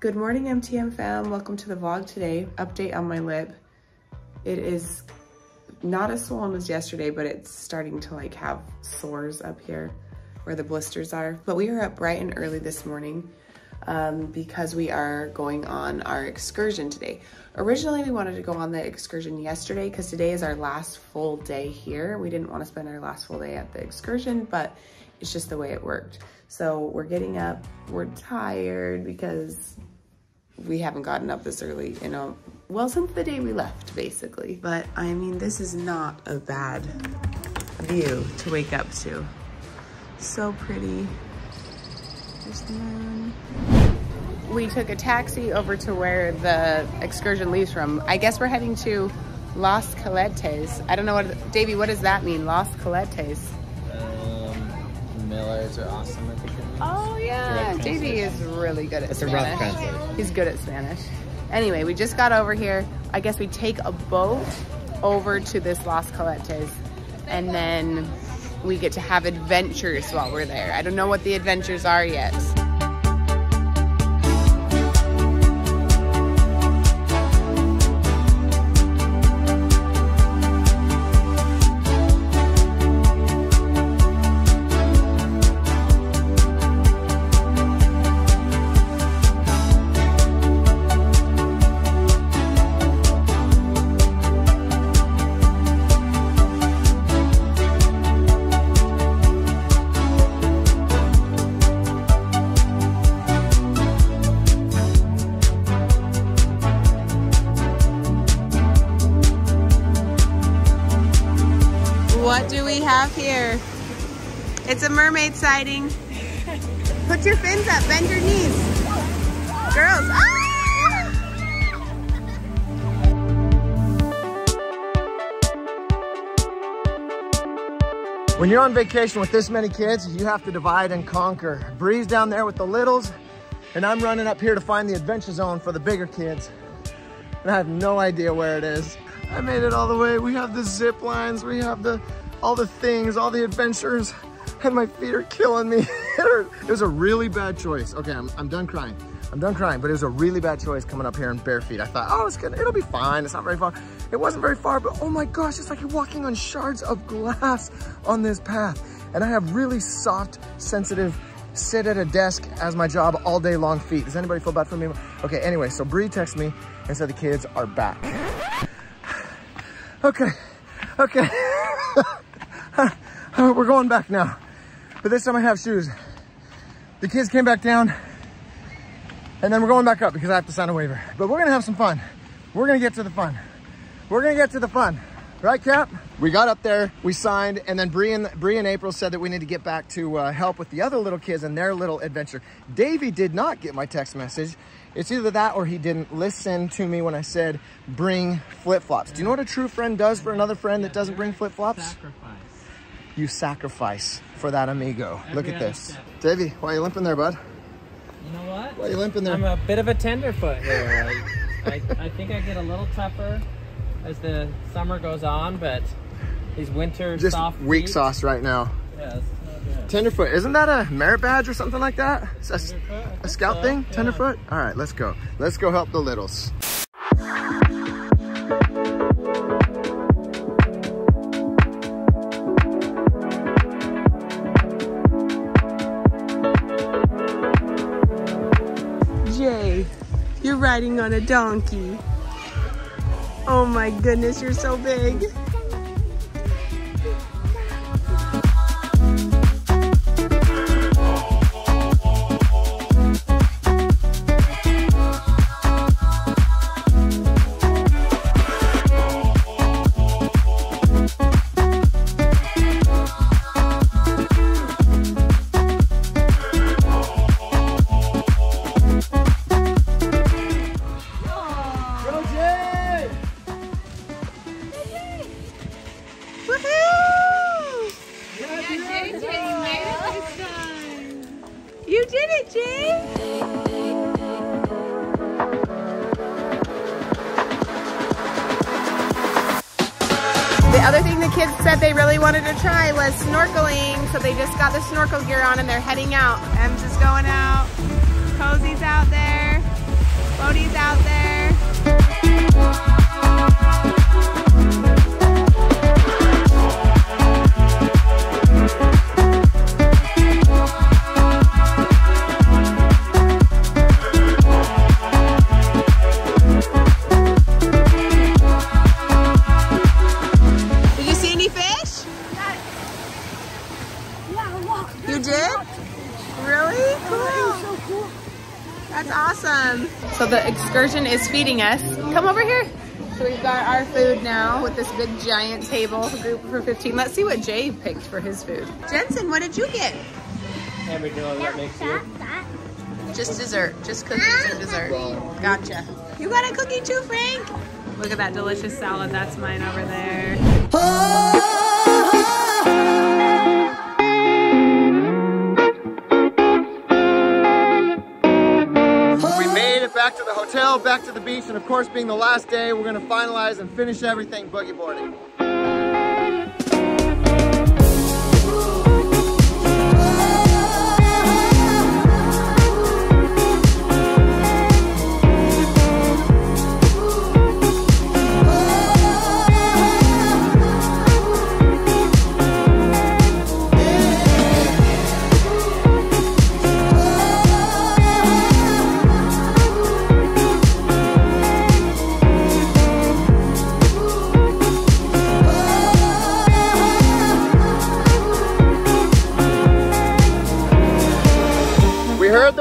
Good morning, MTM fam. Welcome to the vlog today. Update on my lip. It is not as swollen as yesterday, but it's starting to like have sores up here where the blisters are. But we are up bright and early this morning because we are going on our excursion today. Originally, we wanted to go on the excursion yesterday because today is our last full day here. We didn't want to spend our last full day at the excursion, but it's just the way it worked. So we're getting up, we're tired because we haven't gotten up this early, you know, well, since the day we left, basically. But I mean, this is not a bad view to wake up to. So pretty. There's the moon. We took a taxi over to where the excursion leaves from. I guess we're heading to Las Caletas. I don't know what, Davey, what does that mean? Las Caletas? Millers are awesome, I think it means. Oh yeah, Davey is really good at Spanish. It's a rough translation. He's good at Spanish. Anyway, we just got over here. I guess we take a boat over to this Las Caletas and then we get to have adventures while we're there. I don't know what the adventures are yet. What do we have here? It's a mermaid sighting. Put your fins up, bend your knees. Girls, ah! When you're on vacation with this many kids, you have to divide and conquer. Bree's down there with the littles, and I'm running up here to find the adventure zone for the bigger kids. And I have no idea where it is. I made it all the way. We have the zip lines, we have all the things, all the adventures, and my feet are killing me. It was a really bad choice. Okay, I'm done crying. I'm done crying, but it was a really bad choice coming up here in bare feet. I thought, oh, it'll be fine. It's not very far. It wasn't very far, but oh my gosh, it's like you're walking on shards of glass on this path. And I have really soft, sensitive, sit at a desk as my job all day long feet. Does anybody feel bad for me? Okay, anyway, so Bree texted me and said the kids are back. Okay. We're going back now. But this time I have shoes. The kids came back down and then we're going back up because I have to sign a waiver. But we're gonna have some fun. We're gonna get to the fun. We're gonna get to the fun. Right, Cap? We got up there, we signed, and then Bree and April said that we need to get back to help with the other little kids and their little adventure. Davey did not get my text message. It's either that or he didn't listen to me when I said, bring flip-flops. Do you know what a true friend does for another friend that doesn't bring flip-flops? Sacrifice. You sacrifice for that amigo. Look at this. Davey, why are you limping there, bud? You know what? Why are you limping there? I'm a bit of a tenderfoot here. I think I get a little tougher as the summer goes on, but these winter just soft feet. Weak sauce right now. Yeah, it's not good. Tenderfoot, isn't that a merit badge or something like that? It's a scout thing? Yeah. Tenderfoot? All right, let's go. Let's go help the littles. Jay, you're riding on a donkey. Oh my goodness, you're so big. You did it, Jay! The other thing the kids said they really wanted to try was snorkeling, so they just got the snorkel gear on and they're heading out. Em's just going out. Cozy's out there. awesome. So the excursion is feeding us. Come over here. So we've got our food now with this big giant table, group for 15. Let's see what Jay picked for his food. Jensen, what did you get? Just dessert, just cookies and dessert. Gotcha. You got a cookie too, Frank? Look at that delicious salad, that's mine over there. We made it back to the hotel, back to the beach, and of course being the last day, we're gonna finalize and finish everything boogie boarding.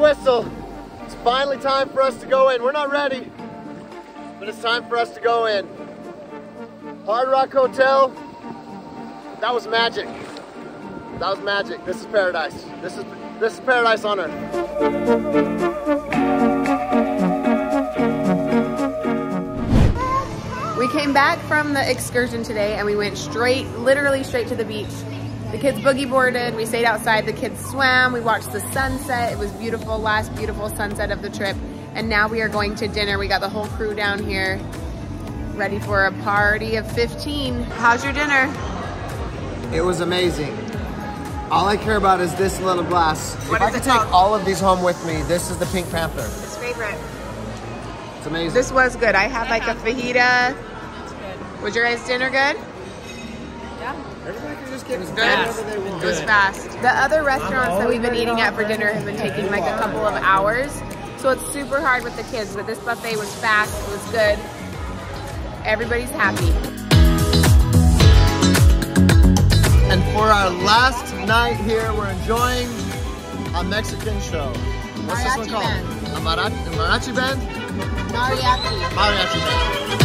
Whistle. It's finally time for us to go in. We're not ready, but it's time for us to go in. Hard Rock Hotel, that was magic. That was magic. This is paradise. This is paradise on earth. We came back from the excursion today and we went straight, literally straight to the beach. The kids boogie boarded, we stayed outside, the kids swam, we watched the sunset. It was beautiful, last beautiful sunset of the trip. And now we are going to dinner. We got the whole crew down here, ready for a party of 15. How's your dinner? It was amazing. All I care about is this little glass. If I could take all of these home with me, this is the Pink Panther. His favorite. It's amazing. This was good. I had like a fajita. It's good. Was your guys' dinner good? Everybody can just get it fast. It was fast. The other restaurants that we've been eating at for dinner have been taking like a couple of hours. So it's super hard with the kids, but this buffet was fast, it was good. Everybody's happy. And for our last night here, we're enjoying a Mexican show. What's this one called? A mariachi band? Mariachi. Mariachi band.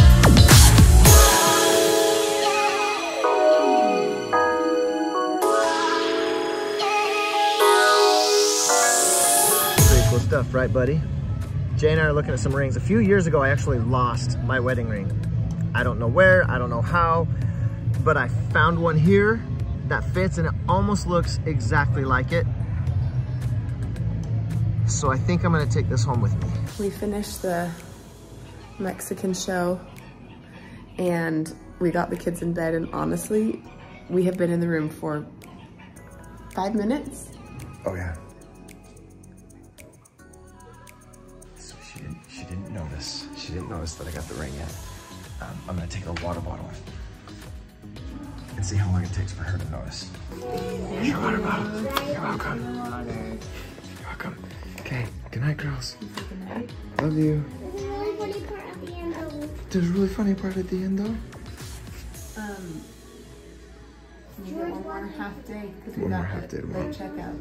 Stuff, right, buddy? Jay and I are looking at some rings. A few years ago, I actually lost my wedding ring. I don't know where, I don't know how, but I found one here that fits and it almost looks exactly like it. So I think I'm gonna take this home with me. We finished the Mexican show and we got the kids in bed, and honestly, we have been in the room for 5 minutes. Oh yeah. She didn't notice that I got the ring yet. I'm gonna take a water bottle and see how long it takes for her to notice. Here's your water bottle. You're welcome. You're welcome. Okay, good night, girls. Love you. There's a really funny part at the end, though. There's a really funny part at the end, though? One more half day, because we got the checkout.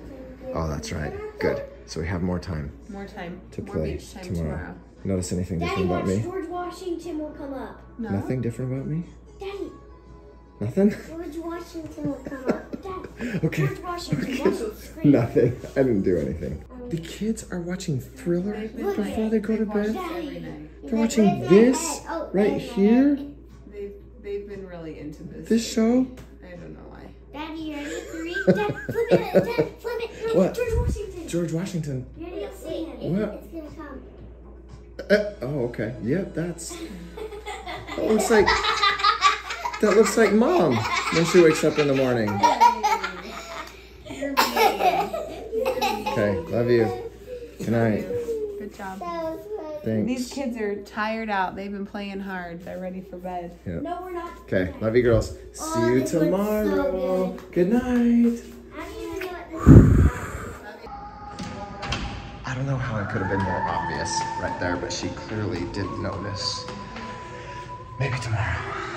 Oh, that's right. Good. So we have more time. More time. To play tomorrow. Notice anything different about me? George Washington will come up. No? Nothing different about me? Daddy. Nothing? George Washington will come up. Daddy. Okay. George Washington. Okay. Nothing. I didn't do anything. The kids are watching Thriller before they go to bed. They're watching this right here. They've been really into this. This show? I don't know why. Daddy, you ready? Three. Dad, flip it. Dad, flip it. What? George Washington. George Washington. You ready? See. What? It's going to come. Oh, okay. Yeah, that looks like mom when she wakes up in the morning. Okay, love you. Good night. Good job. Thanks. These kids are tired out. They've been playing hard. They're ready for bed. Yep. No, we're not. Okay, love you, girls. See you tomorrow. So good night. I don't know how it could have been more obvious right there, but she clearly didn't notice. Maybe tomorrow.